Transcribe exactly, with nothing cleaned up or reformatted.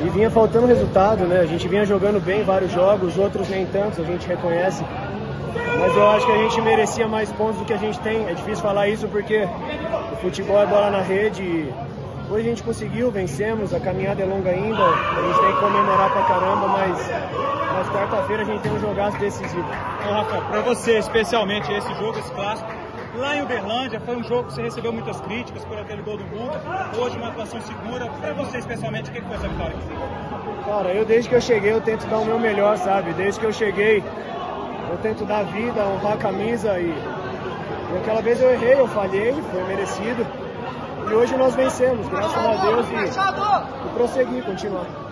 e vinha faltando resultado, né? A gente vinha jogando bem vários jogos, outros nem tantos, a gente reconhece. Mas eu acho que a gente merecia mais pontos do que a gente tem. É difícil falar isso porque o futebol é bola na rede e hoje a gente conseguiu, vencemos, a caminhada é longa ainda, a gente tem que comemorar pra caramba, mas, mas quarta-feira a gente tem um jogaço decisivo. Então, Rafael, pra você especialmente esse jogo, esse clássico, lá em Uberlândia, foi um jogo que você recebeu muitas críticas por aquele gol do Guga, hoje uma atuação segura. Pra você especialmente, o que foi essa vitória aqui? Cara, eu desde que eu cheguei eu tento dar o meu melhor, sabe? Desde que eu cheguei eu tento dar vida, honrar a camisa e, e aquela vez eu errei, eu falhei, foi merecido. E hoje nós vencemos, graças a Deus, e, e prosseguir, continuar.